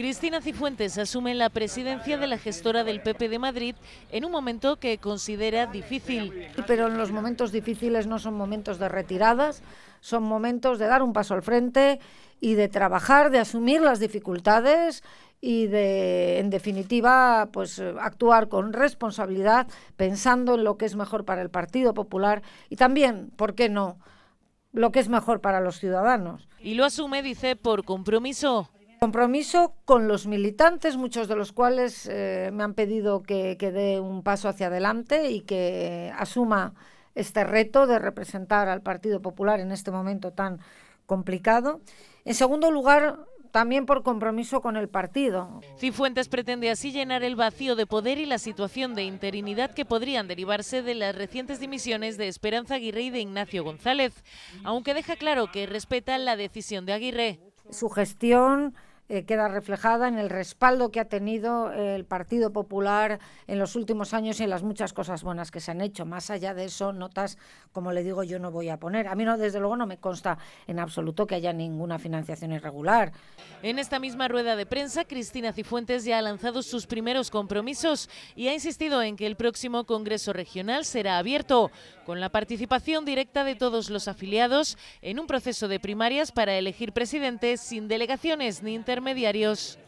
Cristina Cifuentes asume la presidencia de la gestora del PP de Madrid en un momento que considera difícil. Pero en los momentos difíciles no son momentos de retiradas, son momentos de dar un paso al frente y de trabajar, de asumir las dificultades y de, en definitiva, pues actuar con responsabilidad, pensando en lo que es mejor para el Partido Popular y también, ¿por qué no?, lo que es mejor para los ciudadanos. Y lo asume, dice, por compromiso. Compromiso con los militantes, muchos de los cuales me han pedido que dé un paso hacia adelante y que asuma este reto de representar al Partido Popular en este momento tan complicado. En segundo lugar, también por compromiso con el partido. Cifuentes pretende así llenar el vacío de poder y la situación de interinidad que podrían derivarse de las recientes dimisiones de Esperanza Aguirre y de Ignacio González, aunque deja claro que respeta la decisión de Aguirre. Su gestión queda reflejada en el respaldo que ha tenido el Partido Popular en los últimos años y en las muchas cosas buenas que se han hecho. Más allá de eso, notas, como le digo, yo no voy a poner. A mí no, desde luego no me consta en absoluto que haya ninguna financiación irregular. En esta misma rueda de prensa, Cristina Cifuentes ya ha lanzado sus primeros compromisos y ha insistido en que el próximo Congreso Regional será abierto, con la participación directa de todos los afiliados en un proceso de primarias para elegir presidentes sin delegaciones ni intermediarios.